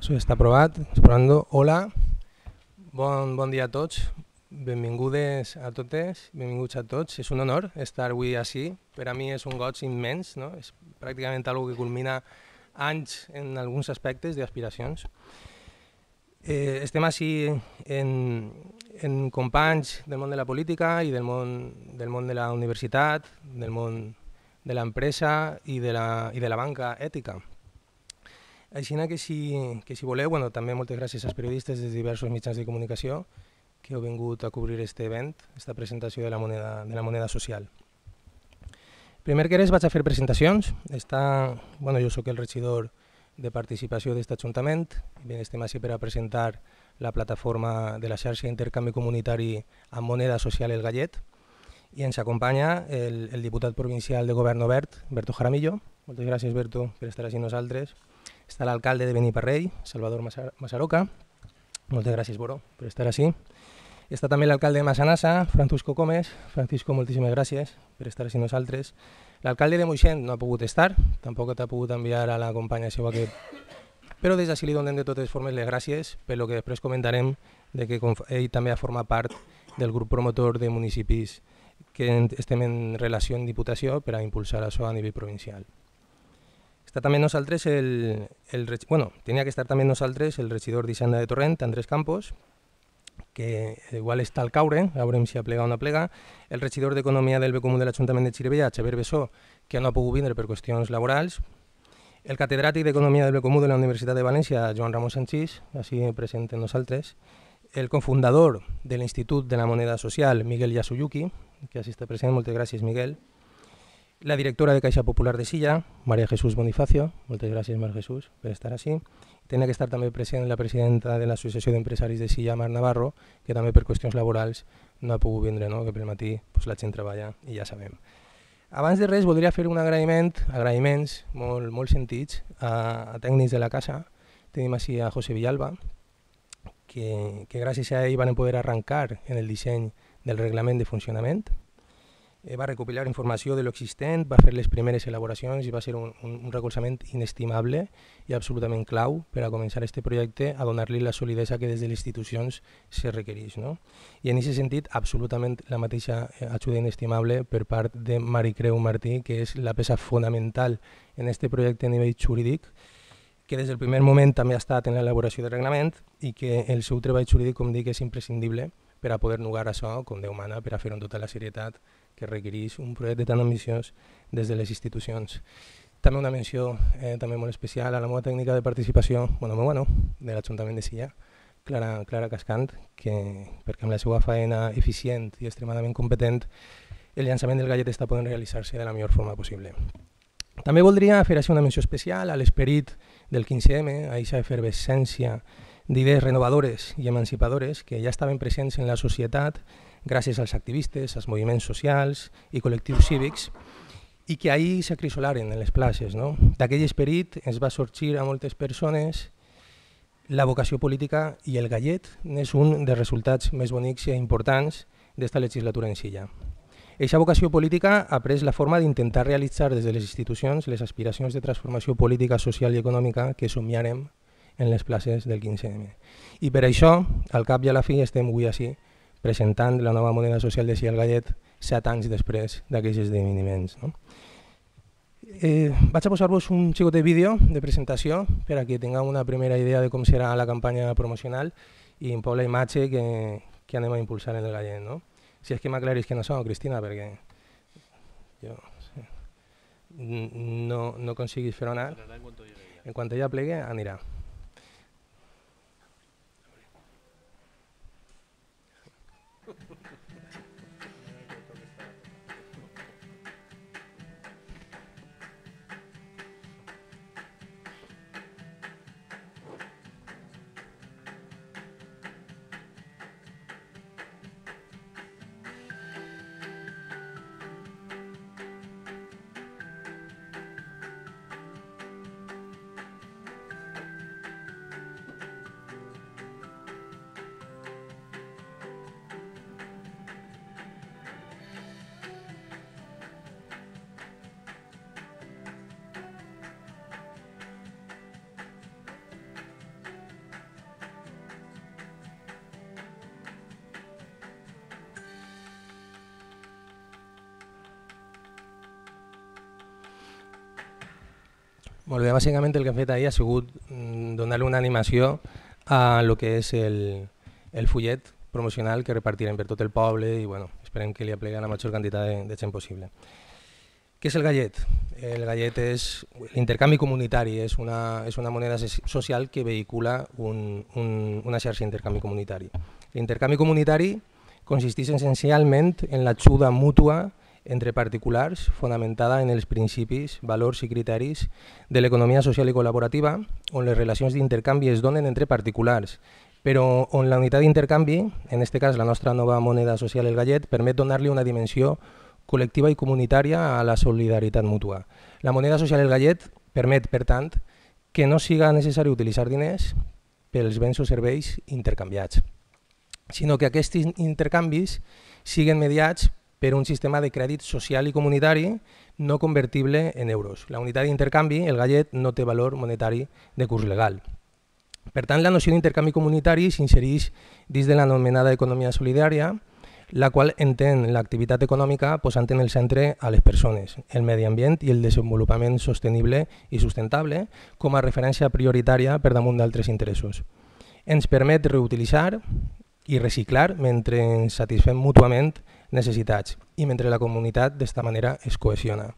Això està aprovat. Hola, bon dia a tots, benvingudes a totes, benvinguts a tots. És un honor estar avui així, per a mi és un goig immens, és pràcticament una cosa que culmina anys en alguns aspectes d'aspiracions. Estem així en companys del món de la política i del món de la universitat, del món de l'empresa i de la banca ètica. Així que si voleu, també moltes gràcies als periodistes de diversos mitjans de comunicació que heu vingut a cobrir aquest event, aquesta presentació de la moneda social. Primer que res vaig a fer presentacions. Jo soc el regidor de participació d'aquest ajuntament i estem així per a presentar la plataforma de la xarxa d'intercanvi comunitari amb moneda social El Gallet i ens acompanya el diputat provincial de govern obert, Berto Jaramillo. Moltes gràcies, Berto, per estar així amb nosaltres. Està l'alcalde de Beniparrell, Salvador Masaroca. Moltes gràcies, Boro, per estar així. Està també l'alcalde de Masanassa, Francisco Comes. Francisco, moltíssimes gràcies per estar així nosaltres. L'alcalde de Moixent no ha pogut estar, tampoc t'ha pogut enviar a la companya seva. Però des d'ací li donem de totes formes les gràcies pel que després comentarem, que ell també ha format part del grup promotor de municipis que estem en relació amb Diputació per a impulsar això a nivell provincial. Tenia que estar també amb nosaltres el regidor d'Hisenda de Torrent, Andrés Campos, que igual està al caure, a veurem si aplega o no aplega, el regidor d'Economia del Bé Comú de l'Ajuntament de Xirivella, Xavier Besó, que no ha pogut vindre per qüestions laborals, el catedràtic d'Economia del Bé Comú de la Universitat de València, Joan Ramon Sanchís, així present amb nosaltres, el cofundador de l'Institut de la Moneda Social, Miguel Yasuyuki, que així està present, moltes gràcies, Miguel, la directora de Caixa Popular de Silla, Maria Jesús Bonifacio, moltes gràcies, Marc Jesús, per estar així. Tenia que estar també present la presidenta de l'Associació d'Empresaris de Silla, Marc Navarro, que també per qüestions laborals no ha pogut vindre, que pel matí la gent treballa i ja sabem. Abans de res, voldria fer un agraïment, agraïments molt sentits, a tècnics de la casa. Tenim així a José Villalba, que gràcies a ell van poder arrencar en el disseny del reglament de funcionament. Va recopilar informació de l'existent, va fer les primeres elaboracions i va ser un recolzament inestimable i absolutament clau per a començar aquest projecte a donar-li la solidesa que des de les institucions se requereix. I en aquest sentit, absolutament la mateixa ajuda inestimable per part de Mari Creu Martí, que és la peça fonamental en aquest projecte a nivell jurídic, que des del primer moment també ha estat en l'elaboració del reglament i que el seu treball jurídic, com dic, és imprescindible per a poder nugar això, com Déu mana, per a fer-ho amb tota la serietat que requereix un projecte tan ambiciós des de les institucions. També una menció molt especial a la meva tècnica de participació de l'Ajuntament de Silla, Clara Cascant, perquè amb la seva feina eficient i extremadament competent el llançament del Gallet està podent realitzar-se de la millor forma possible. També voldria fer una menció especial a l'esperit del 15M, a aquesta efervescència d'idees renovadores i emancipadores que ja estaven presents en la societat gràcies als activistes, als moviments socials i col·lectius cívics i que ahir s'acrisolaren en les places. D'aquell esperit ens va sorgir a moltes persones la vocació política i el Gallet n'és un dels resultats més bonics i importants d'esta legislatura en Silla. Eixa vocació política ha pres la forma d'intentar realitzar des de les institucions les aspiracions de transformació política, social i econòmica que somiarem en les places del 15M. I per això, al cap i a la fi, estem avui així presentant la nova moneda social de El Gallet 7 anys després d'aquells esdeveniments. Vaig a posar-vos un xicot de vídeo de presentació perquè tingueu una primera idea de com serà la campanya promocional i un poc la imatge que anem a impulsar en El Gallet. Si és que m'aclareix que no sou, Cristina, perquè no aconseguis fer-ho anar. En quant ella plegui, anirà. Molt bé, bàsicament el que hem fet ahir ha sigut donar-li una animació a el que és el fullet promocional que repartirem per tot el poble i esperem que li aplegui la major quantitat de gent possible. Què és el gallet? El gallet és l'intercanvi comunitari, és una moneda social que vehicula una xarxa d'intercanvi comunitari. L'intercanvi comunitari consisteix essencialment en l'ajuda mútua entre particulars fonamentada en els principis, valors i criteris de l'economia social i col·laborativa, on les relacions d'intercanvi es donen entre particulars, però on la unitat d'intercanvi, en aquest cas la nostra nova moneda social, el gallet, permet donar-li una dimensió col·lectiva i comunitària a la solidaritat mútua. La moneda social del gallet permet, per tant, que no siga necessari utilitzar diners pels béns o serveis intercanviats, sinó que aquests intercanvis siguin mediats per un sistema de crèdit social i comunitari no convertible en euros. La unitat d'intercanvi, el gallet, no té valor monetari de curs legal. Per tant, la noció d'intercanvi comunitari s'insereix dins de l'anomenada economia solidària, la qual entén l'activitat econòmica posant en el centre a les persones, el medi ambient i el desenvolupament sostenible i sustentable com a referència prioritària per damunt d'altres interessos. Ens permet reutilitzar i reciclar mentre ens satisfem mútuament necessitats i mentre la comunitat d'aquesta manera es cohesiona.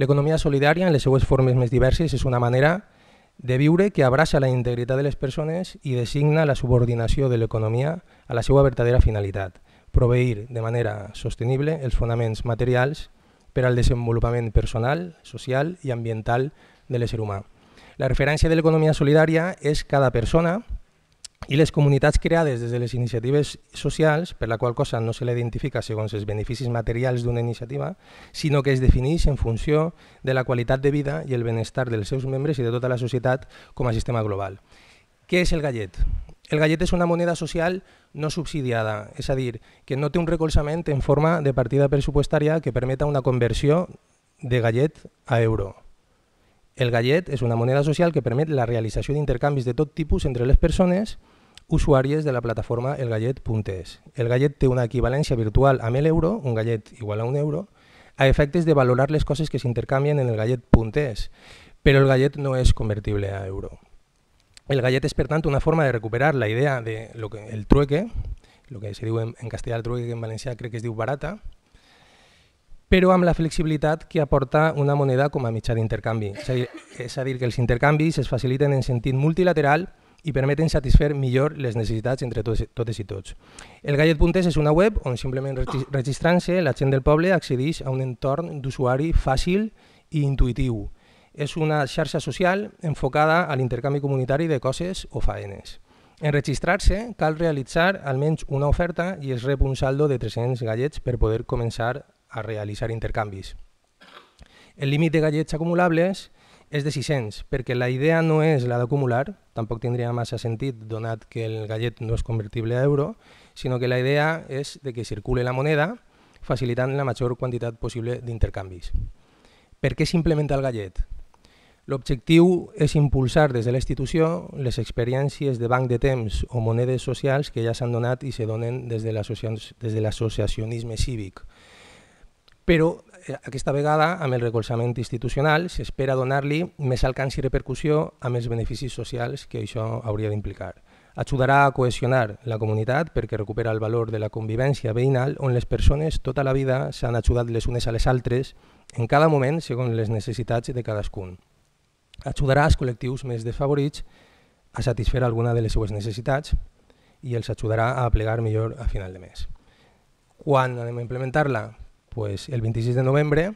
L'economia solidària, en les seues formes més diverses, és una manera de viure que abraça la integritat de les persones i designa la subordinació de l'economia a la seva verdadera finalitat, proveir de manera sostenible els fonaments materials per al desenvolupament personal, social i ambiental de l'ésser humà. La referència de l'economia solidària és cada persona i les comunitats creades des de les iniciatives socials, per la qual cosa no se l'identifica segons els beneficis materials d'una iniciativa, sinó que es defineix en funció de la qualitat de vida i el benestar dels seus membres i de tota la societat com a sistema global. Què és el gallet? El gallet és una moneda social no subsidiada, és a dir, que no té un recolzament en forma de partida pressupostària que permeta una conversió de gallet a euro. El gallet és una moneda social que permet la realització d'intercanvis de tot tipus entre les persones usuàries de la plataforma elgallet.es. El gallet té una equivalència virtual amb l'euro, un gallet igual a un euro, a efectes de valorar les coses que s'intercanvien en elgallet.es, però el gallet no és convertible a euro. El gallet és, per tant, una forma de recuperar la idea del trueque, el que se diu en castellà el trueque, que en valencià crec que es diu barata, però amb la flexibilitat que aporta una moneda com a mitjà d'intercanvi. És a dir, que els intercanvis es faciliten en sentit multilateral i permeten satisfer millor les necessitats entre totes i tots. El gallet.es és una web on simplement registrant-se la gent del poble accedeix a un entorn d'usuari fàcil i intuïtiu. És una xarxa social enfocada a l'intercanvi comunitari de coses o faenes. En registrar-se cal realitzar almenys una oferta i es rep un saldo de 300 gallets per poder començar a realitzar intercanvis. El límit de gallets acumulables és de 600, perquè la idea no és la d'acumular, tampoc tindria massa sentit donat que el gallet no és convertible a euro, sinó que la idea és que circuli la moneda facilitant la major quantitat possible d'intercanvis. Per què s'implementa el gallet? L'objectiu és impulsar des de l'institució les experiències de banc de temps o monedes socials que ja s'han donat i se donen des de l'associacionisme cívic. Però aquesta vegada, amb el recolzament institucional, s'espera donar-li més alcance i repercussió amb els beneficis socials que això hauria d'implicar. Ajudarà a cohesionar la comunitat perquè recupera el valor de la convivència veïnal on les persones tota la vida s'han ajudat les unes a les altres en cada moment segons les necessitats de cadascun. Ajudarà els col·lectius més desfavorits a satisfer alguna de les seues necessitats i els ajudarà a aplegar millor a final de mes. Quan anem a implementar-la? Pues el 26 de novembre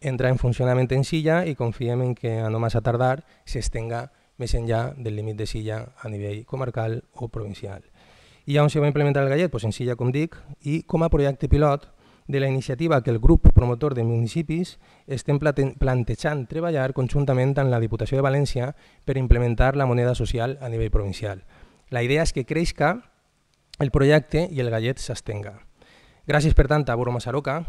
entra en funcionament en Silla i confiem en que a no massa tardar s'estenga més enllà del límit de Silla a nivell comarcal o provincial. I on se va implementar el gallet? Pues en Silla, com dic, i com a projecte pilot de la iniciativa que el grup promotor de municipis estem plantejant treballar conjuntament amb la Diputació de València per implementar la moneda social a nivell provincial. La idea és que creixca el projecte i el gallet s'estenga. Gràcies, per tant, a Boro Masaroca,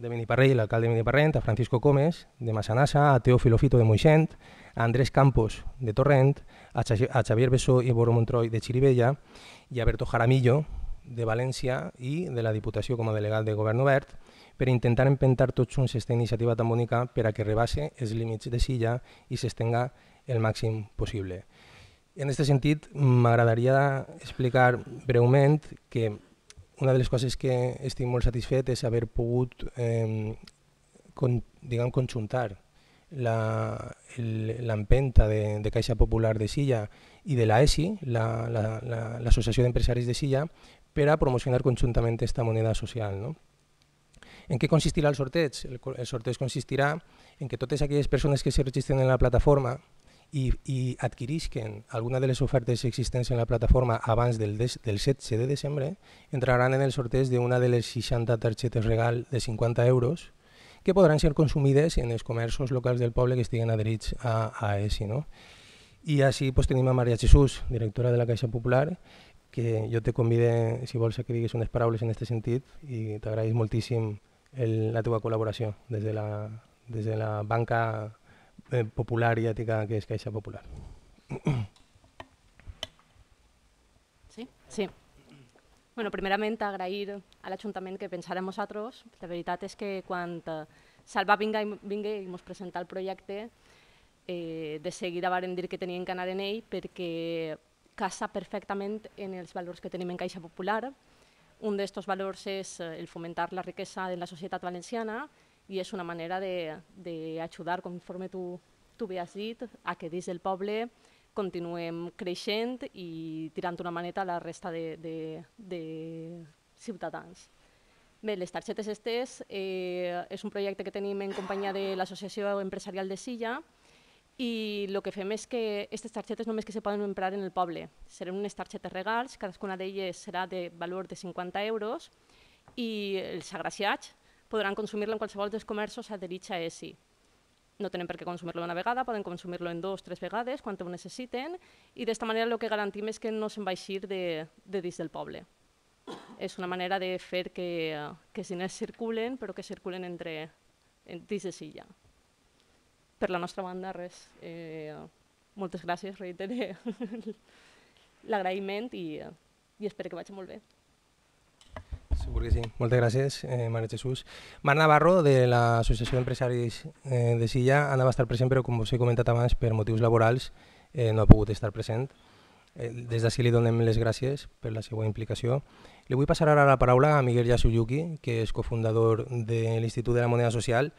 de Beniparrell, l'alcalde de Beniparrell, a Francisco Comes, de Masanassa, a Teófilo Fito, de Moixent, a Andrés Campos, de Torrent, a Xavier Besó i Boro Montroy, de Xirivella, i a Berto Jaramillo, de València, i de la Diputació com a delegat de Govern Obert, per intentar empentar tots junts aquesta iniciativa tan bonica per a que rebasse els límits de Silla i s'estenga el màxim possible. En aquest sentit, m'agradaria explicar breument que una de les coses que estic molt satisfet és haver pogut conjuntar l'empenta de Caixa Popular de Silla i de l'AESI, l'Associació d'Empresaris de Silla, per a promocionar conjuntament aquesta moneda social. En què consistirà el sorteig? El sorteig consistirà en que totes aquelles persones que es registren en la plataforma i adquirisquen alguna de les ofertes existents en la plataforma abans del 16 de desembre entraran en el sorteig d'una de les 60 targetes regal de 50 euros que podran ser consumides en els comerços locals del poble que estiguen adherits a AESI. I així tenim a Maria Jesús, directora de la Caixa Popular, que jo te convide, si vols, que diguis unes paraules en aquest sentit i t'agraeix moltíssim la teva col·laboració des de la banca popular i ètica que és Caixa Popular. Sí. Bueno, primerament agrair a l'Ajuntament que pensar en nosaltres. La veritat és que quan Salva vinga i ens presenta el projecte, de seguida vam dir que teníem que anar en ell perquè casa perfectament en els valors que tenim en Caixa Popular. Un d'aquests valors és el fomentar la riquesa de la societat valenciana i és una manera d'ajudar, conforme tu bé has dit, a que dins del poble continuem creixent i tirant una maneta a la resta de ciutadans. Bé, les targetes estes és un projecte que tenim en companyia de l'Associació Empresarial de Silla i el que fem és que aquestes targetes només que se poden emprar en el poble. Seran unes targetes regals, cadascuna d'elles serà de valor de 50 euros i els agraciats podran consumir-la en qualsevol dels comerços adherits a AESI. No tenen per què consumir-lo una vegada, poden consumir-lo en dues o tres vegades, quan ho necessiten, i d'aquesta manera el que garantim és que no se'n vagi de dins del poble. És una manera de fer que els diners circulen, però que circulen dins de Silla. Per la nostra banda, res. Moltes gràcies, reiteré l'agraïment i espero que vagi molt bé. Segur que sí. Moltes gràcies, Maria Jesús. Marc Navarro, de l'Associació d'Empresaris de Silla, anava a estar present, però com us he comentat abans, per motius laborals no ha pogut estar present. Des d'ací li donem les gràcies per la seva implicació. Li vull passar ara la paraula a Miguel Yasuyuki, que és cofundador de l'Institut de la Moneda Social,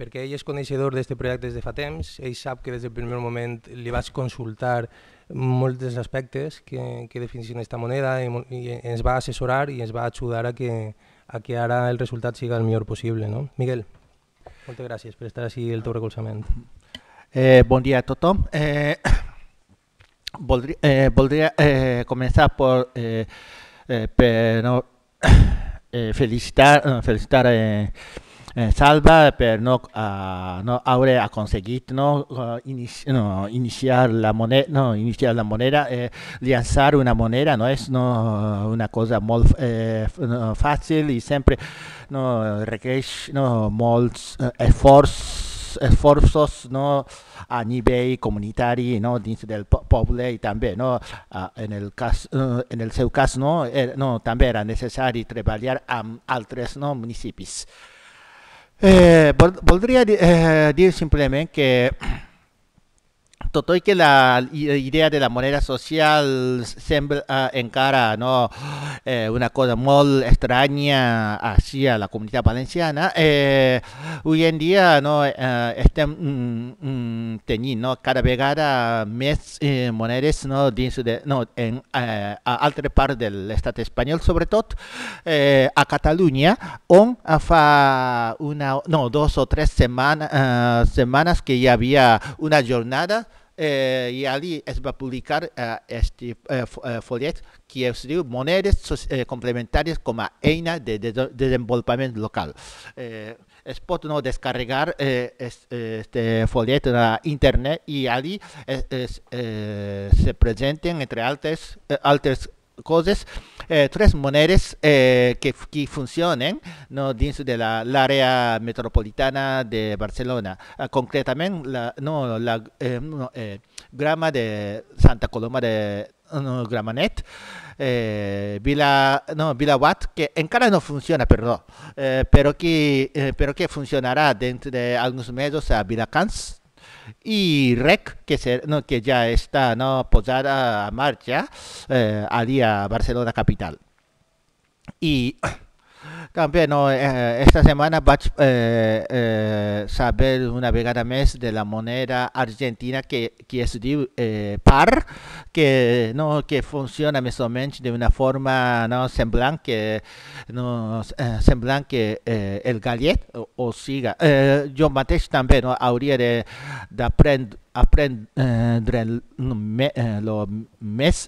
perquè ell és coneixedor d'aquest projecte des de fa temps, ell sap que des del primer moment li vaig consultar molts dels aspectes que defineixen aquesta moneda i ens va assessorar i ens va ajudar a que ara el resultat sigui el millor possible. Miguel, moltes gràcies per estar així i el teu recolzament. Bon dia a tothom. Voldria començar per felicitar Salva per no haver aconseguit iniciar la moneda. Llançar una moneda no és una cosa molt fàcil i sempre requereix molts esforços a nivell comunitari dins del poble i també en el seu cas també era necessari treballar amb altres municipis. Voldria dir simplement que tot i que la idea de la moneda social sembla encara una cosa molt estranya així a la comunitat valenciana, avui en dia estem tenint cada vegada més monedes en altres parts de l'estat espanyol, sobretot a Catalunya, on fa dues o tres setmanes que hi havia una jornada i allà es va publicar aquest follet que es diu Monedes complementàries com a eina de desenvolupament local. Es pot descarregar aquest follet a internet i allà se presenten, entre altres coses, tres monedes que funcionen dins de l'àrea metropolitana de Barcelona, concretament la Grama de Santa Coloma de Gramenet, VilaWatt, que encara no funciona, perdó, però que funcionarà dins d'alguns mesos a Vilacans, i REC, que ja està posada en marxa allí a Barcelona capital. I també esta setmana vaig saber una vegada més de la moneda argentina que es diu PAR, que funciona més o menys d'una forma semblant que el gallet, o siga, jo mateix també hauria d'aprendre més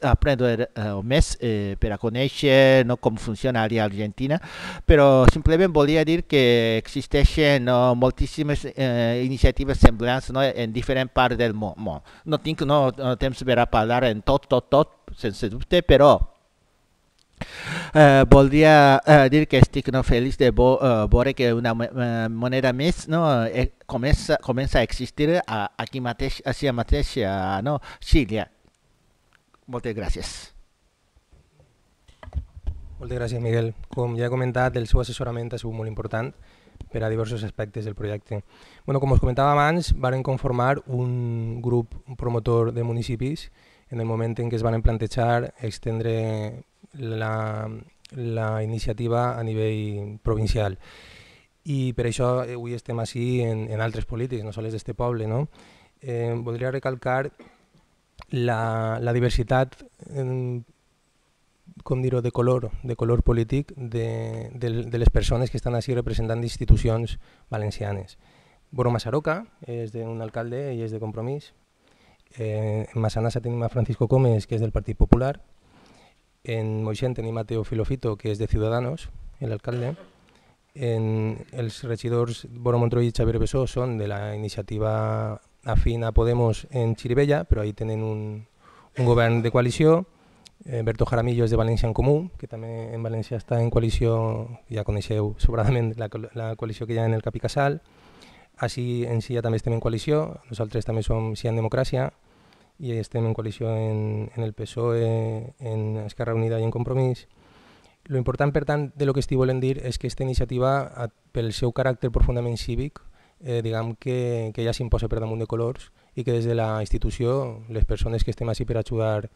per a conèixer com funciona a Argentina, però simplement volia dir que existeixen moltíssimes iniciatives semblants en diferents parts del món. No tinc temps per a parlar en tot, sense dubte, però voldria dir que estic feliç de veure que una moneda més comença a existir aquí mateix, a Silla. Moltes gràcies. Moltes gràcies, Miguel. Com ja he comentat, el seu assessorament ha sigut molt important per a diversos aspectes del projecte. Com us comentava abans, varen conformar un grup promotor de municipis en el moment en què es van plantejar extendre la iniciativa a nivell provincial. I per això avui estem així en altres polítics, no sols d'aquest poble. Voldria recalcar la diversitat, com dir-ho, de color polític de les persones que estan així representant institucions valencianes. Boro Masaroca és un alcalde i és de Compromís. En Masanassa tenim a Francisco Comes, que és del Partit Popular. En Moixent tenim a Teófilo Fito, que és de Ciudadanos, l'alcalde. Els regidors Boro Montroy i Xavier Besó són de la iniciativa afín a Podemos en Xirivella, però ahí tenen un govern de coalició. Berto Jaramillo és de València en Comú, que també en València està en coalició, ja coneixeu sobradament la coalició que hi ha en el Cap i Casal. Així en Silla també estem en coalició, nosaltres també som Silla en Democràcia, i estem en coalició en el PSOE, en Esquerra Unida i en Compromís. Lo important, per tant, de lo que estic volent dir és que aquesta iniciativa, pel seu caràcter profundament cívic, diguem que ja s'imposa per damunt de colors i que des de la institució, les persones que estem així per ajudar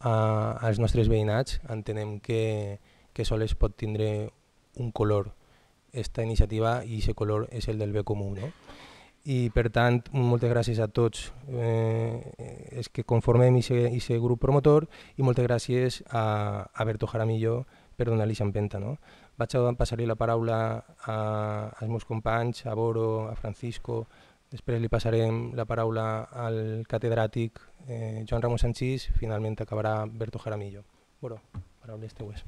als nostres veïnats, entenem que sols pot tindre un color aquesta iniciativa i aquest color és el del bé comú. I per tant, moltes gràcies a tots els que conformem aquest grup promotor i moltes gràcies a Berto Jaramillo per donar-li l'empenta. Vaig a passar-li la paraula als meus companys, a Boro, a Francisco, després li passarem la paraula al catedràtic Joan Ramon Sanchís, finalment acabarà Berto Jaramillo. Boro, paraules teues.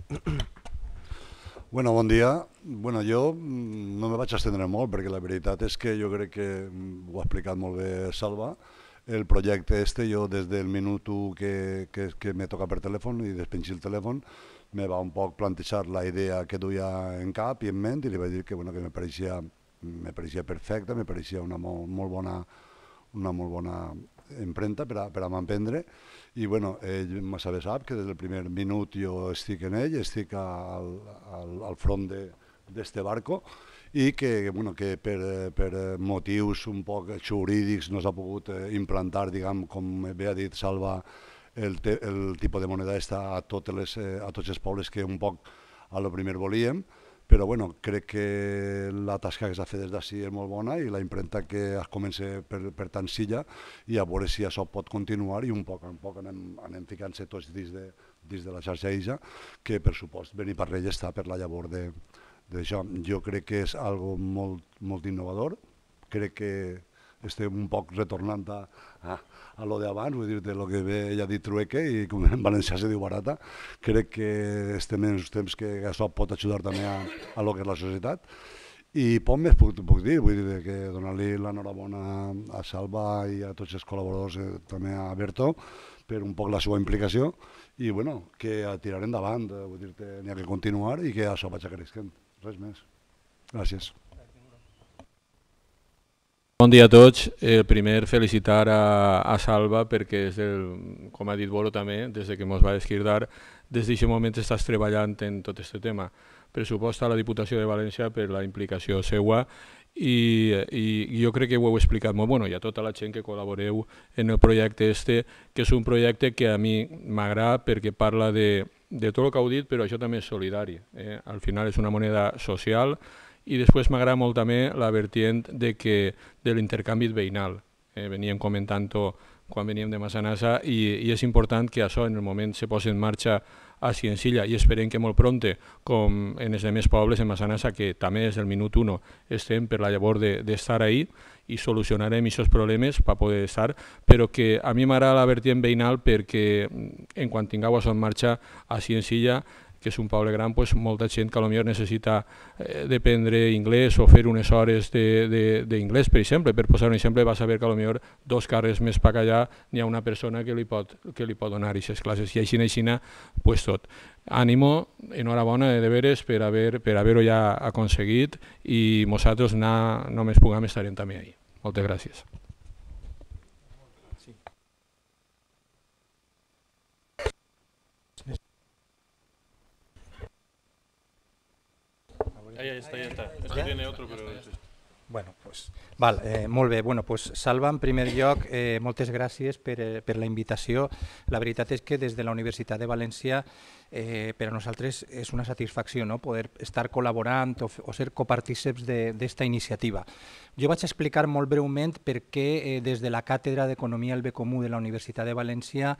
Bueno, bon dia. Bueno, jo no me vaig estendre molt perquè la veritat és que jo crec que ho ha explicat molt bé Salva. El projecte este, jo des del minut que me toca per telèfon i despenxi el telèfon, me va un poc plantejar la idea que duia en cap i en ment i li vaig dir que me pareixia perfecta, me pareixia una molt bona empremta per a m'emprendre. I bueno, ell massa bé sap que des del primer minut jo estic en ell, estic al front d'este barco i que per motius un poc jurídics no s'ha pogut implantar, diguem, com bé ha dit Salva, el tipus de moneda està a tots els pobles que un poc a lo primer volíem, però bueno, crec que la tasca que s'ha fet des d'ací és molt bona i la impremta que es comença per tant Silla i a veure si això pot continuar i un poc a poc anem ficant-se tots dins de la xarxa ISA, que per supost Beniparrell està per la llavor d'això. Jo crec que és algo molt innovador, crec que estem un poc retornant a lo d'abans, vull dir, de lo que bé ella ha dit trueque i com en valencià se diu barata. Crec que estem en uns temps que això pot ajudar també a lo que és la societat. I poc més puc dir, vull dir, que donar-li l'enhorabona a Salva i a tots els col·laboradors, també a Berto, per un poc la seva implicació i, bueno, que a tirar endavant, vull dir, n'hi ha que continuar i que això vaig creixent. Res més. Gràcies. Bon dia a tots. El primer, felicitar a Salva perquè, com ha dit Boro també, des que ens va descriure, des d'aquest moment estàs treballant en tot aquest tema. Pressupost a la Diputació de València per la implicació seva i jo crec que ho heu explicat molt bé, i a tota la gent que col·laboreu en el projecte este, que és un projecte que a mi m'agrada perquè parla de tot el que heu dit, però això també és solidari. Al final és una moneda social i després m'agrada molt també la vertient de l'intercanvi veïnal. Veníem comentant-ho quan veníem de Masanassa i és important que això en el moment se posi en marxa a Silla i esperem que molt prompte, com en els altres pobles, en Masanassa, que també des del minut 1 estem per la llavor d'estar ahí i solucionarem aquests problemes per poder estar, però que a mi m'agrada la vertient veïnal perquè quan tingueu això en marxa a Silla, que és un poble gran, molta gent que potser necessita aprendre anglès o fer unes hores d'anglès, per exemple. Per posar un exemple, vas saber que potser dos carrers més per allà hi ha una persona que li pot donar aquestes classes i aixina, doncs tot. Ànimo, enhorabona de veres per haver-ho ja aconseguit i nosaltres només puguem estar també ahí. Moltes gràcies. Molt bé, Salva, en primer lloc, moltes gràcies per la invitació. La veritat és que des de la Universitat de València per a nosaltres és una satisfacció poder estar col·laborant o ser copartíceps d'esta iniciativa. Jo vaig explicar molt breument per què des de la Càtedra d'Economia al Bé Comú de la Universitat de València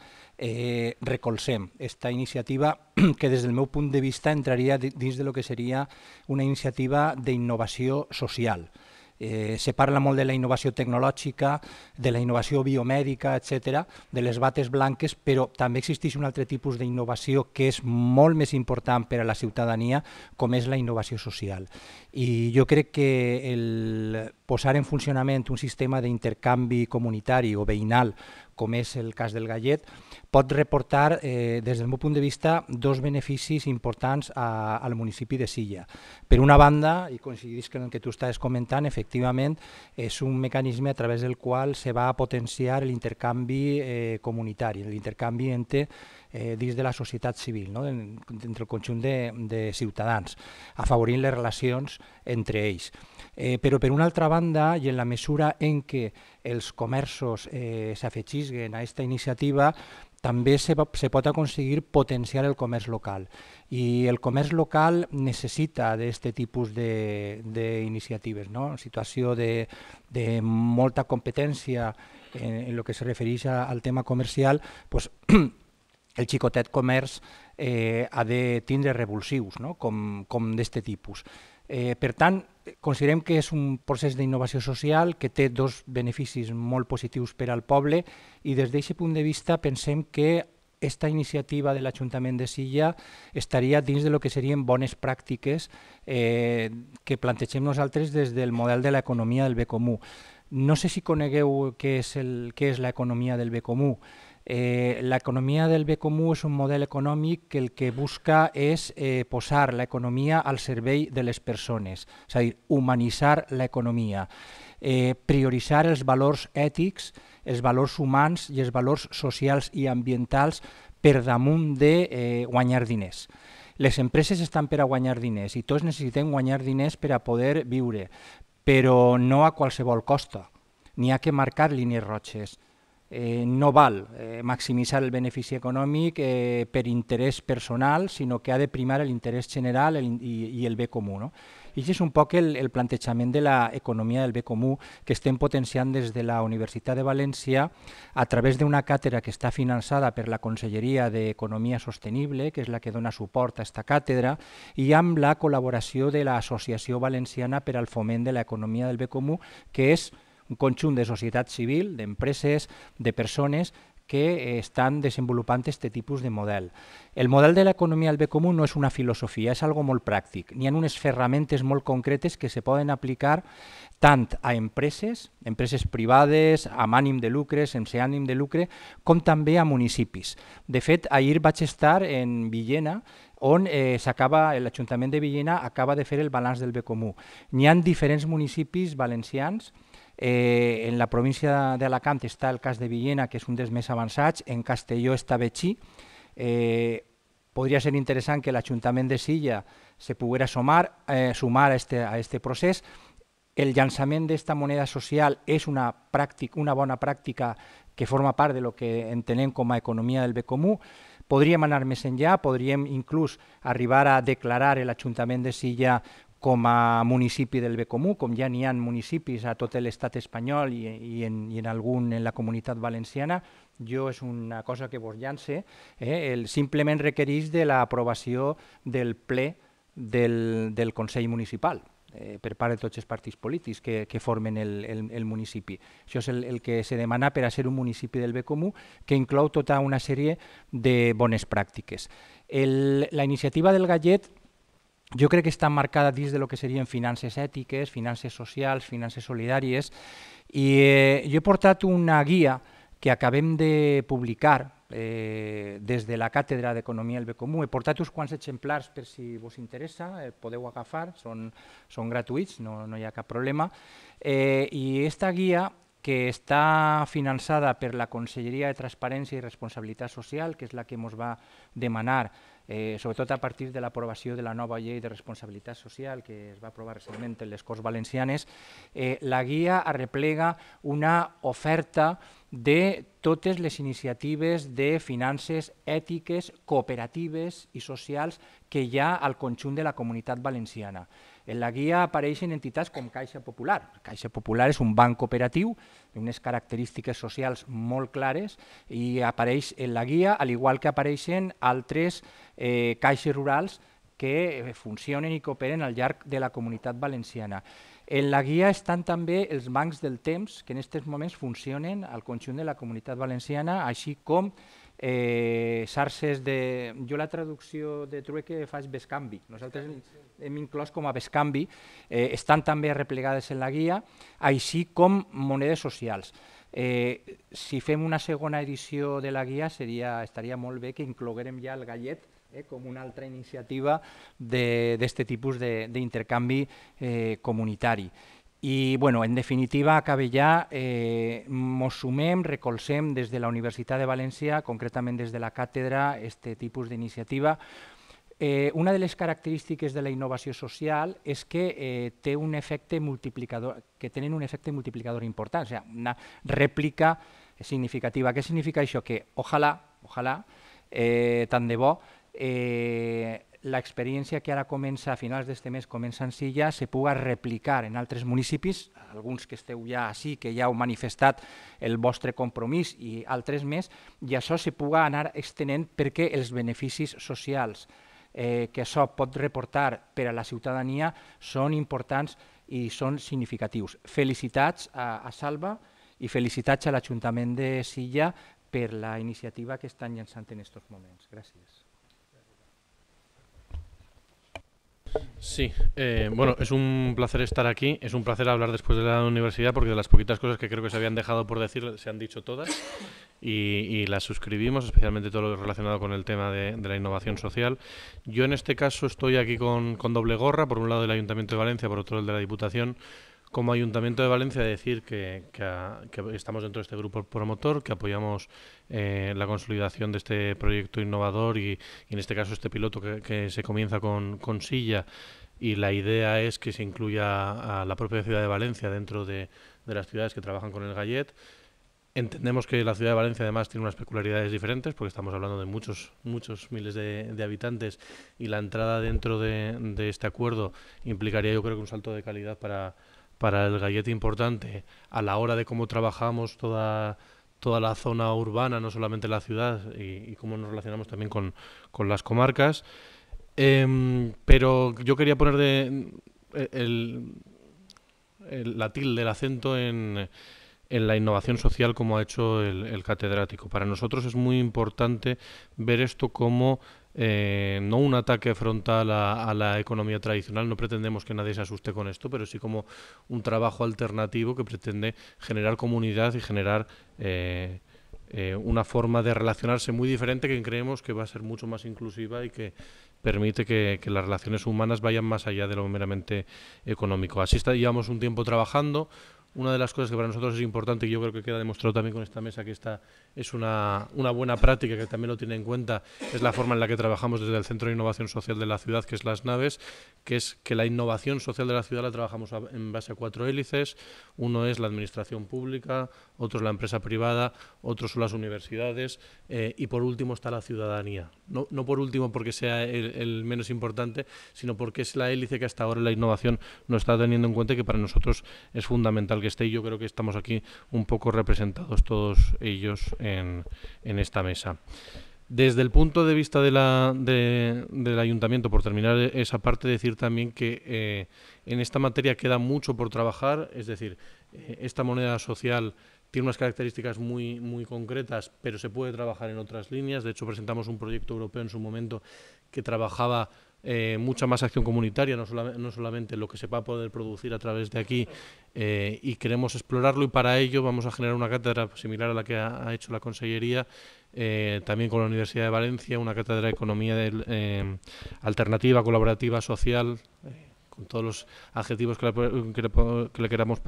recolzem aquesta iniciativa que des del meu punt de vista entraria dins del que seria una iniciativa d'innovació social. Se parla molt de la innovació tecnològica, de la innovació biomèdica, etc., de les bates blanques, però també existeix un altre tipus d'innovació que és molt més important per a la ciutadania, com és la innovació social. I jo crec que el posar en funcionament un sistema d'intercanvi comunitari o veïnal, com és el cas del Gallet, pot reportar, des del meu punt de vista, dos beneficis importants al municipi de Silla. Per una banda, i coincidís amb el que tu estàs comentant, efectivament és un mecanisme a través del qual se va a potenciar l'intercanvi comunitari, l'intercanvi dins de la societat civil, entre el conjunt de ciutadans, afavorint les relacions entre ells. Però per una altra banda, i en la mesura en què els comerços s'afegeixen a aquesta iniciativa, també se pot aconseguir potenciar el comerç local. I el comerç local necessita d'aquest tipus d'iniciatives, en situació de molta competència en el que es refereix al tema comercial, el xicotet comerç ha de tindre revulsius com d'aquest tipus. Per tant, considerem que és un procés d'innovació social que té dos beneficis molt positius per al poble i des d'aquest punt de vista pensem que aquesta iniciativa de l'Ajuntament de Silla estaria dins del que serien bones pràctiques que plantegem nosaltres des del model de l'economia del bé comú. No sé si conegueu què és l'economia del bé comú. L'economia del bé comú és un model econòmic que el que busca és posar l'economia al servei de les persones, és a dir, humanitzar l'economia, prioritzar els valors ètics, els valors humans i els valors socials i ambientals per damunt de guanyar diners. Les empreses estan per a guanyar diners i tots necessitem guanyar diners per a poder viure, però no a qualsevol costa. N'hi ha que marcar línies roges. No val maximitzar el benefici econòmic per interès personal, sinó que ha de primar l'interès general i el bé comú. I això és un poc el plantejament de l'economia del bé comú que estem potenciant des de la Universitat de València a través d'una càtedra que està finançada per la Conselleria d'Economia Sostenible, que és la que dona suport a aquesta càtedra, i amb la col·laboració de l'Associació Valenciana per al Foment de l'Economia del Bé Comú, que és un conjunt de societat civil, d'empreses, de persones que estan desenvolupant aquest tipus de model. El model de l'economia del bé comú no és una filosofia, és algo molt pràctic. Hi ha unes ferramentes molt concretes que se poden aplicar tant a empreses privades, amb ànim de lucre, sense ànim de lucre, com també a municipis. De fet, ahir vaig estar en Villena, on l'Ajuntament de Villena acaba de fer el balanç del bé comú. Hi ha diferents municipis valencians. En la província d'Alacant està el cas de Villena, que és un dels més avançats, en Castelló està Betxí. Podria ser interessant que l'Ajuntament de Silla se pogués sumar a aquest procés el llançament d'esta moneda social és una bona pràctica que forma part del que entenem com a economia del bé comú. Podríem anar més enllà, podríem inclús arribar a declarar l'Ajuntament de Silla com a municipi del bé comú, com ja n'hi ha municipis a tot l'estat espanyol i en algun en la comunitat valenciana. Jo és una cosa que vos llance, simplement requereix de l'aprovació del ple del Consell Municipal per part de tots els partits polítics que formen el municipi. Això és el que se demana per a ser un municipi del bé comú, que inclou tota una sèrie de bones pràctiques. La iniciativa del Gallet jo crec que està marcada dins del que serien finances ètiques, finances socials, finances solidàries, i jo he portat una guia que acabem de publicar des de la Càtedra d'Economia del Bé Comú. He portat uns quants exemplars per si vos interessa, podeu agafar, són gratuïts, no hi ha cap problema. I aquesta guia, que està finançada per la Conselleria de Transparència i Responsabilitat Social, que és la que ens va demanar, sobretot a partir de l'aprovació de la nova llei de responsabilitat social que es va aprovar recentment en les Corts Valencianes, la guia arreplega una oferta de totes les iniciatives de finances ètiques, cooperatives i socials que hi ha al conjunt de la comunitat valenciana. En la guia apareixen entitats com Caixa Popular. Caixa Popular és un banc cooperatiu, unes característiques socials molt clares, i apareix en la guia, al igual que apareixen altres caixes rurals que funcionen i cooperen al llarg de la comunitat valenciana. En la guia estan també els bancs del temps, que en aquests moments funcionen al conjunt de la comunitat valenciana, així com xarxes de... Jo la traducció de trueque faig bescanvi. Nosaltres hem inclòs com a bescanvi. Estan també replegades en la guia, així com monedes socials. Si fem una segona edició de la guia, estaria molt bé que incloguérem ja el Gallet com una altra iniciativa d'aquest tipus d'intercanvi comunitari. I, en definitiva, acabe ja, mos sumem, recolzem des de la Universitat de València, concretament des de la càtedra, aquest tipus d'iniciativa. Una de les característiques de la innovació social és que tenen un efecte multiplicador important, una rèplica significativa. Què significa això? Que, ojalà, tant de bo, l'experiència que ara comença a finals d'aquest mes, comença en Silla, se puga replicar en altres municipis, alguns que esteu ja així, que ja heu manifestat el vostre compromís i altres més, i això se puga anar extenent perquè els beneficis socials que això pot reportar per a la ciutadania són importants i són significatius. Felicitats a Salva i felicitats a l'Ajuntament de Silla per la iniciativa que estan llançant en aquests moments. Gràcies. Sí, es un placer estar aquí, es un placer hablar después de la universidad porque de las poquitas cosas que creo que se habían dejado por decir se han dicho todas y las suscribimos, especialmente todo lo relacionado con el tema de la innovación social. Yo en este caso estoy aquí con doble gorra, por un lado del Ayuntamiento de Valencia, por otro el de la Diputación. Como Ayuntamiento de Valencia decir que estamos dentro de este grupo promotor, que apoyamos la consolidación de este proyecto innovador y en este caso este piloto que se comienza con Silla, y la idea es que se incluya a la propia ciudad de Valencia dentro de las ciudades que trabajan con el Gallet. Entendemos que la ciudad de Valencia además tiene unas peculiaridades diferentes porque estamos hablando de muchos miles de habitantes y la entrada dentro de este acuerdo implicaría yo creo que un salto de calidad para el Gallet importante a la hora de cómo trabajamos toda la zona urbana, no solamente la ciudad, y cómo nos relacionamos también con las comarcas. Pero yo quería poner la tilde, el acento en la innovación social como ha hecho el catedrático. Para nosotros es muy importante ver esto como no un ataque frontal a la economía tradicional, no pretendemos que nadie se asuste con esto, pero sí como un trabajo alternativo que pretende generar comunidad y generar una forma de relacionarse muy diferente que creemos que va a ser mucho más inclusiva y que permite que las relaciones humanas vayan más allá de lo meramente económico. Así llevamos un tiempo trabajando. Una de las cosas que para nosotros es importante, y yo creo que queda demostrado también con esta mesa, que esta es una buena práctica que también lo tiene en cuenta, es la forma en la que trabajamos desde el Centro de Innovación Social de la ciudad, que es Las Naves, que es que la innovación social de la ciudad la trabajamos en base a 4 hélices. Uno es la administración pública, otro es la empresa privada, otro son las universidades y por último está la ciudadanía. No por último porque sea el menos importante, sino porque es la hélice que hasta ahora la innovación no está teniendo en cuenta y que para nosotros es fundamental que esté, y yo creo que estamos aquí un poco representados todos ellos en esta mesa. Desde el punto de vista del ayuntamiento, por terminar esa parte, decir también que en esta materia queda mucho por trabajar, es decir, esta moneda social tiene unas características muy, muy concretas, pero se puede trabajar en otras líneas. De hecho, presentamos un proyecto europeo en su momento que trabajaba mucha más acción comunitaria, no solamente lo que se va a poder producir a través de aquí, y queremos explorarlo, y para ello vamos a generar una cátedra similar a la que ha hecho la Consellería, también con la Universidad de Valencia, una cátedra de economía alternativa, colaborativa, social, con todos los adjetivos que le queramos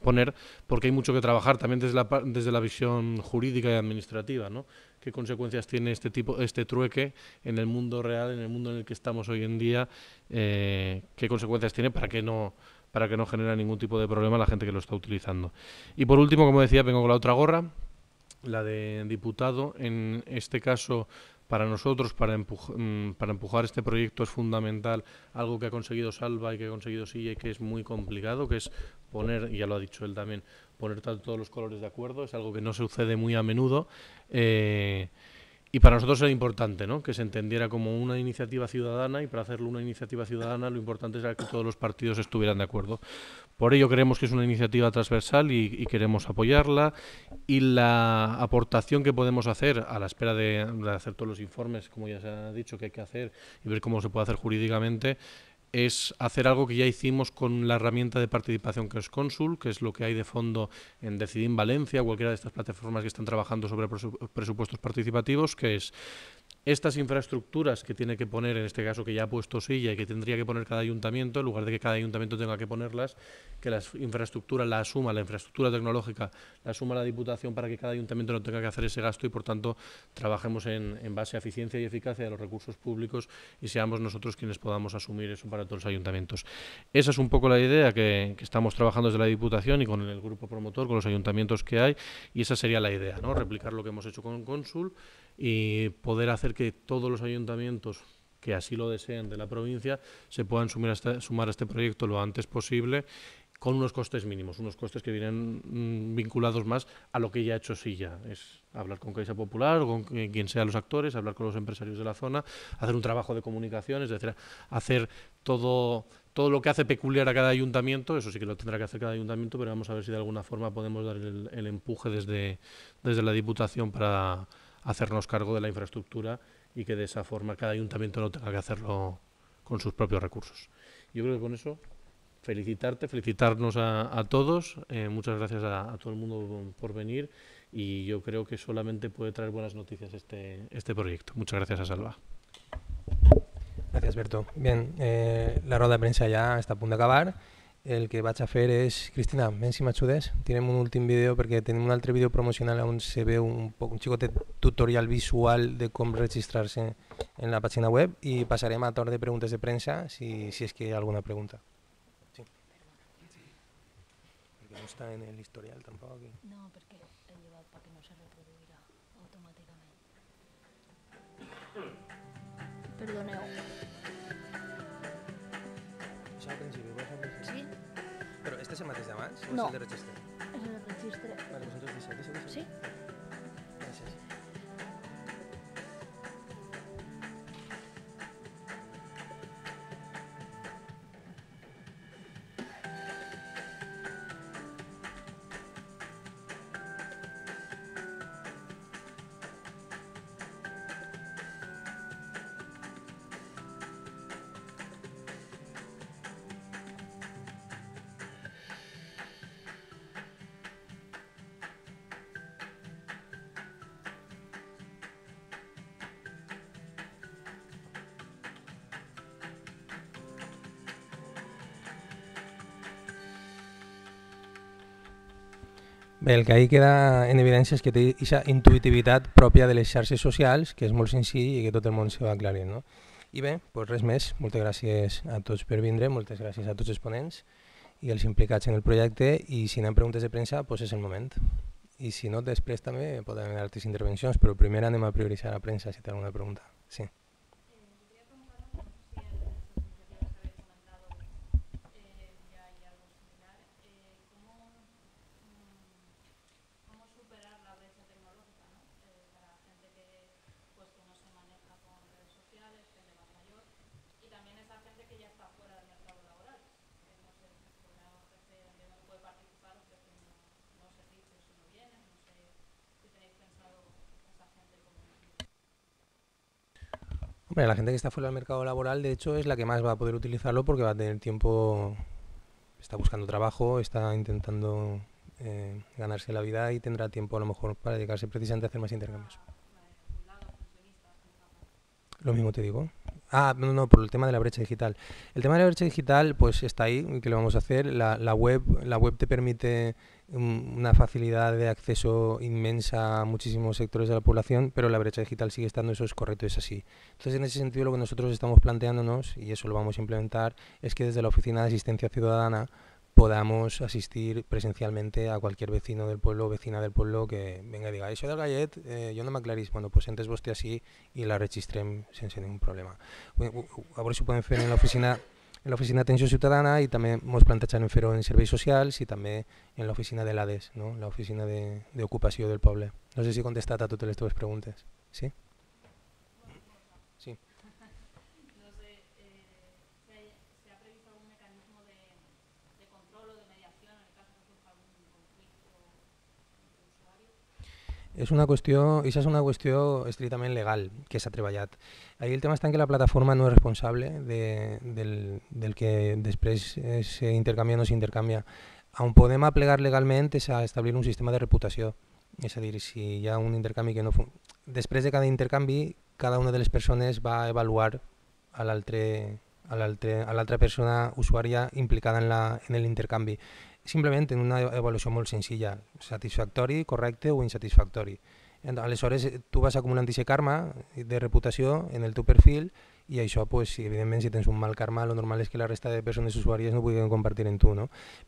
poner, porque hay mucho que trabajar también desde la visión jurídica y administrativa, ¿no? Qué consecuencias tiene este trueque en el mundo real, en el mundo en el que estamos hoy en día, qué consecuencias tiene para que no genere ningún tipo de problema a la gente que lo está utilizando. Y por último, como decía, vengo con la otra gorra, la de diputado. En este caso, para nosotros, para empujar este proyecto es fundamental algo que ha conseguido Salva y que ha conseguido Silla y que es muy complicado, que es poner, ya lo ha dicho él también, poner todos los colores de acuerdo. Es algo que no sucede muy a menudo y para nosotros era importante, ¿no?, que se entendiera como una iniciativa ciudadana, y para hacerlo una iniciativa ciudadana lo importante era que todos los partidos estuvieran de acuerdo. Por ello creemos que es una iniciativa transversal y queremos apoyarla, y la aportación que podemos hacer a la espera de hacer todos los informes, como ya se ha dicho, que hay que hacer y ver cómo se puede hacer jurídicamente, es hacer algo que ya hicimos con la herramienta de participación que es Consul, que es lo que hay de fondo en Decidim Valencia, cualquiera de estas plataformas que están trabajando sobre presupuestos participativos, que es estas infraestructuras que tiene que poner, en este caso que ya ha puesto Silla y que tendría que poner cada ayuntamiento, en lugar de que cada ayuntamiento tenga que ponerlas, que la infraestructura la asuma, la infraestructura tecnológica la asuma la Diputación, para que cada ayuntamiento no tenga que hacer ese gasto y por tanto trabajemos en base a eficiencia y eficacia de los recursos públicos y seamos nosotros quienes podamos asumir eso para todos los ayuntamientos. Esa es un poco la idea que estamos trabajando desde la Diputación y con el grupo promotor, con los ayuntamientos que hay, y esa sería la idea, ¿no? Replicar lo que hemos hecho con Consul y poder hacer que todos los ayuntamientos que así lo deseen de la provincia se puedan sumar a este proyecto lo antes posible, con unos costes mínimos, unos costes que vienen vinculados más a lo que ya ha hecho Silla. Es hablar con Caixa Popular o con quien sean los actores, hablar con los empresarios de la zona, hacer un trabajo de comunicación, es decir, hacer todo lo que hace peculiar a cada ayuntamiento. Eso sí que lo tendrá que hacer cada ayuntamiento, pero vamos a ver si de alguna forma podemos dar el empuje desde la Diputación para hacernos cargo de la infraestructura y que de esa forma cada ayuntamiento no tenga que hacerlo con sus propios recursos. Yo creo que con eso, felicitarnos a todos, muchas gracias a todo el mundo por venir, y yo creo que solamente puede traer buenas noticias este proyecto. Muchas gracias a Salva. Gracias, Berto. Bien, la rueda de prensa ya está a punt d'acabar. El que vaig a fer és... Cristina, ven si m'ajudes. Tenim un últim vídeo, perquè tenim un altre vídeo promocional on se veu un xicotet tutorial visual de com registrar-se en la pàgina web, i passarem a torn de preguntes de premsa, si és que hi ha alguna pregunta. Sí. Perquè no està en l'historial tampoc. No, perquè he llevat perquè no se reproduirà automàticament. Perdoneu. Això al principi ho vas a fer. Però este és el mateix de maig o és el de registre? No, és el de registre. Vale, doncs ens ho deixem. Sí. Gràcies. Bé, el que ahir queda en evidència és que té aquesta intuïtivitat pròpia de les xarxes socials, que és molt senzill i que tot el món s'hi va aclarint. I bé, res més, moltes gràcies a tots per vindre, moltes gràcies a tots els ponents i els implicats en el projecte, i si n'hi ha preguntes de premsa és el moment. I si no, després també poden haver altres intervencions, però primer anem a prioritzar la premsa si té alguna pregunta. Sí. La gente que está fuera del mercado laboral, de hecho, es la que más va a poder utilizarlo porque va a tener tiempo, está buscando trabajo, está intentando ganarse la vida y tendrá tiempo a lo mejor para dedicarse precisamente a hacer más intercambios. Lo mismo te digo. Ah, no, no, por el tema de la brecha digital. El tema de la brecha digital pues está ahí, que lo vamos a hacer. La web te permite una facilidad de acceso inmensa a muchísimos sectores de la población, pero la brecha digital sigue estando, eso es correcto, es así. Entonces, en ese sentido, lo que nosotros estamos planteándonos, y eso lo vamos a implementar, es que desde la Oficina de Asistencia Ciudadana podamos asistir presencialmente a cualquier vecino del pueblo o vecina del pueblo que venga y diga «Això del Gallet, jo no m'aclarís». Bueno, pues entes vostè així i la registrem sense ningún problema. A veure si ho podem fer en l'oficina d'Atenció Ciutadana i també ens plantejarem fer-ho en serveis socials i també en l'oficina de l'ADES, l'oficina d'ocupació del poble. No sé si he contestat a totes les teves preguntes. Sí? És una qüestió, i això és una qüestió estrictament legal que s'ha treballat. Ahir el tema està en que la plataforma no és responsable del que després s'intercanvia o no s'intercanvia. On podem aplegar legalment és a establir un sistema de reputació. És a dir, si hi ha un intercanvi que no... Després de cada intercanvi, cada una de les persones va avaluar a l'altra persona usuària implicada en l'intercanvi. Simplement en una evaluació molt senzilla, satisfactori, correcte o insatisfactori. Aleshores, tu vas acumulant aquest karma de reputació en el teu perfil i això, evidentment, si tens un mal karma, el normal és que la resta de persones usuàries no puguin compartir amb tu.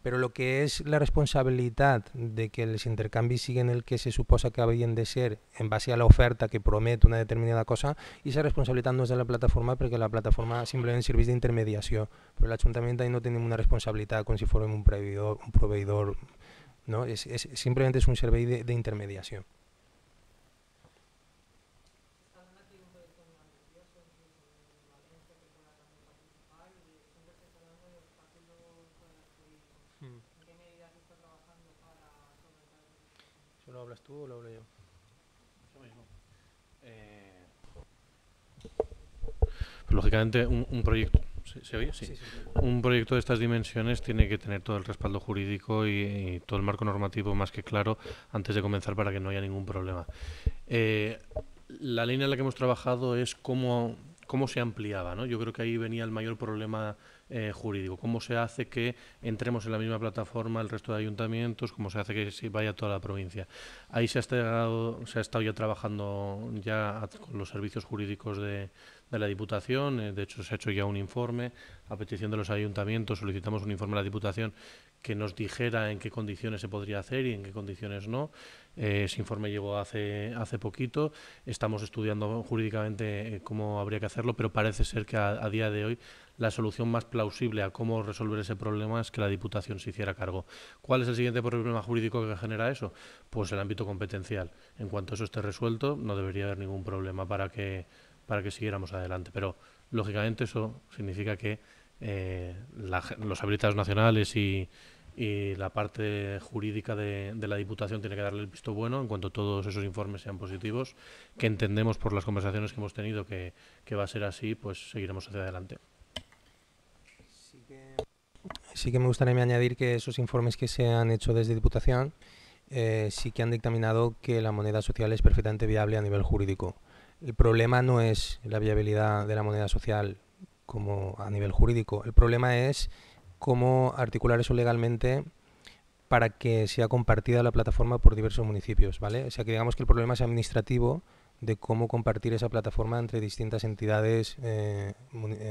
Però el que és la responsabilitat de que els intercanvis siguin el que se suposa que havien de ser en base a l'oferta que promet una determinada cosa, i la responsabilitat no és de la plataforma perquè la plataforma simplement serveix d'intermediació. Però l'Ajuntament ahí no tenim una responsabilitat com si fóssim un proveïdor. Simplement és un servei d'intermediació. ¿Lo hablas tú o lo hablo yo? Yo mismo. Lógicamente, un proyecto... ¿Se oye? Sí. Un proyecto de estas dimensiones tiene que tener todo el respaldo jurídico y todo el marco normativo más que claro antes de comenzar para que no haya ningún problema. La línea en la que hemos trabajado es cómo se ampliaba, ¿no? Yo creo que ahí venía el mayor problema jurídico. Cómo se hace que entremos en la misma plataforma el resto de ayuntamientos, cómo se hace que vaya toda la provincia. Ahí se ha estado ya trabajando ya con los servicios jurídicos de la Diputación. De hecho, se ha hecho ya un informe a petición de los ayuntamientos. Solicitamos un informe a la Diputación que nos dijera en qué condiciones se podría hacer y en qué condiciones no. Ese informe llegó hace poquito. Estamos estudiando jurídicamente cómo habría que hacerlo, pero parece ser que a día de hoy la solución más plausible a cómo resolver ese problema es que la Diputación se hiciera cargo. ¿Cuál es el siguiente problema jurídico que genera eso? Pues el ámbito competencial. En cuanto eso esté resuelto, no debería haber ningún problema para que siguiéramos adelante. Pero, lógicamente, eso significa que los habilitados nacionales y la parte jurídica de la Diputación tiene que darle el visto bueno en cuanto todos esos informes sean positivos, que entendemos por las conversaciones que hemos tenido que va a ser así, pues seguiremos hacia adelante. Sí que me gustaría añadir que esos informes que se han hecho desde Diputación sí que han dictaminado que la moneda social es perfectamente viable a nivel jurídico. El problema no es la viabilidad de la moneda social como a nivel jurídico, el problema es cómo articular eso legalmente para que sea compartida la plataforma por diversos municipios, ¿vale? O sea, que digamos que el problema es administrativo de cómo compartir esa plataforma entre distintas entidades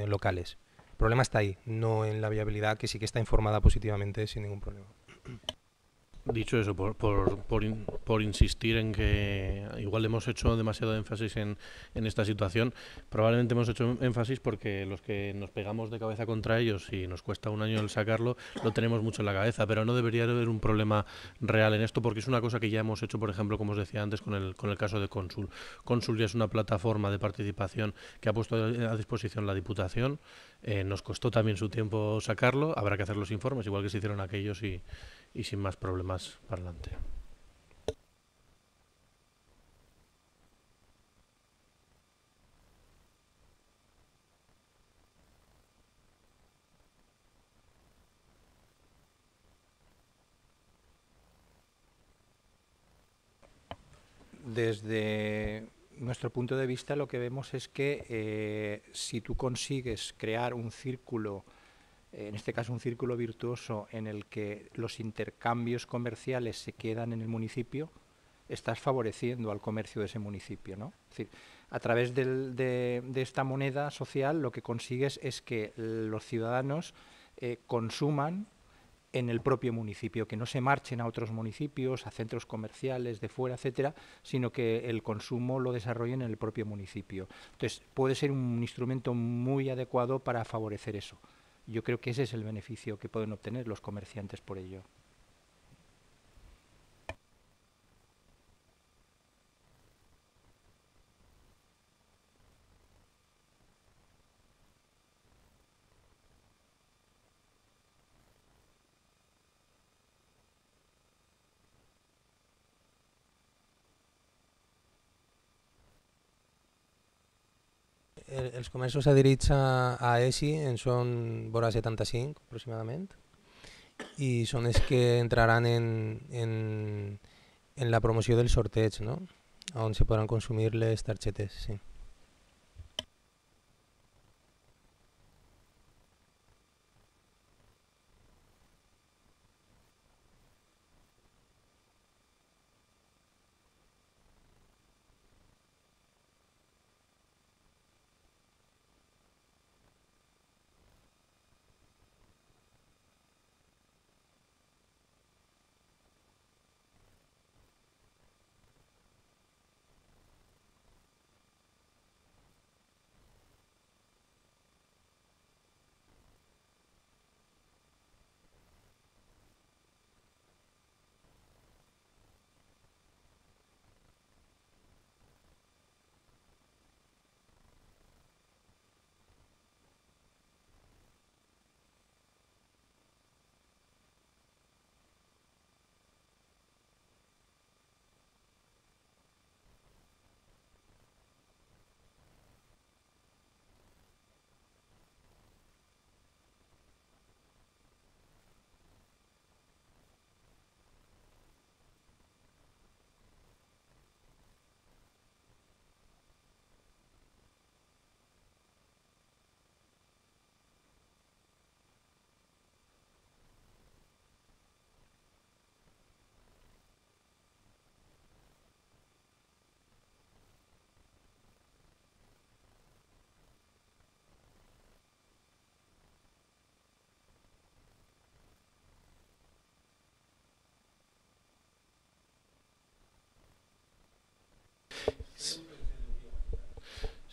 locales. El problema está ahí, no en la viabilidad, que sí que está informada positivamente sin ningún problema. Dicho eso, por insistir en que igual hemos hecho demasiado énfasis en esta situación, probablemente hemos hecho énfasis porque los que nos pegamos de cabeza contra ellos y nos cuesta un año el sacarlo, lo tenemos mucho en la cabeza, pero no debería haber un problema real en esto porque es una cosa que ya hemos hecho, por ejemplo, como os decía antes, con el caso de Consul. Consul ya es una plataforma de participación que ha puesto a disposición la Diputación, nos costó también su tiempo sacarlo, habrá que hacer los informes, igual que se hicieron aquellos y sin más problemas para adelante. Desde nuestro punto de vista lo que vemos es que si tú consigues crear un círculo, en este caso un círculo virtuoso en el que los intercambios comerciales se quedan en el municipio, estás favoreciendo al comercio de ese municipio, ¿no? Es decir, a través de esta moneda social lo que consigues es que los ciudadanos consuman en el propio municipio, que no se marchen a otros municipios, a centros comerciales, de fuera, etcétera, sino que el consumo lo desarrollen en el propio municipio. Entonces, puede ser un instrumento muy adecuado para favorecer eso. Yo creo que ese es el beneficio que pueden obtener los comerciantes por ello. Els comerços adherits a AESI en són vora 75 aproximadament i són els que entraran en la promoció del sorteig, no? On se podran consumir les targetes, sí.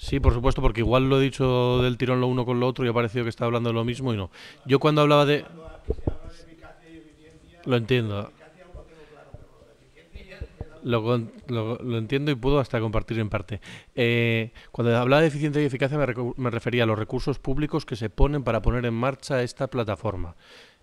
Sí, por supuesto, porque igual lo he dicho del tirón lo uno con lo otro y ha parecido que estaba hablando de lo mismo y no. Yo cuando hablaba de... Lo entiendo. Lo entiendo y puedo hasta compartir en parte. Cuando hablaba de eficiencia y eficacia me refería a los recursos públicos que se ponen para poner en marcha esta plataforma.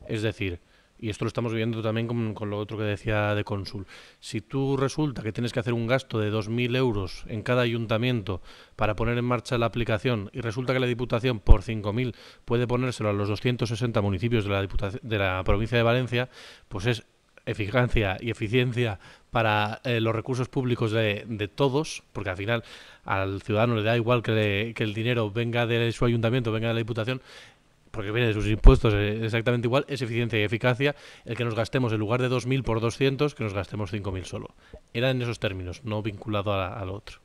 Es decir... Y esto lo estamos viendo también con lo otro que decía de Consul. Si tú resulta que tienes que hacer un gasto de 2.000 euros en cada ayuntamiento para poner en marcha la aplicación y resulta que la Diputación por 5.000 puede ponérselo a los 260 municipios de la provincia de Valencia, pues es eficacia y eficiencia para los recursos públicos de todos, porque al final al ciudadano le da igual que el dinero venga de su ayuntamiento, venga de la Diputación, porque viene de sus impuestos exactamente igual, es eficiencia y eficacia, el que nos gastemos en lugar de 2.000 por 200, que nos gastemos 5.000 solo. Era en esos términos, no vinculado al otro.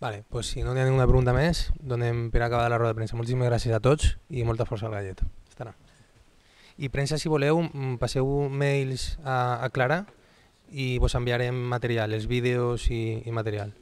Vale, pues si no hi ha ninguna pregunta més, donem per acabada la roda de premsa. Moltíssimes gràcies a tots i molta força al Gallet. Estarà. I premsa, si voleu, passeu mails a Clara i vos enviarem material, els vídeos i material.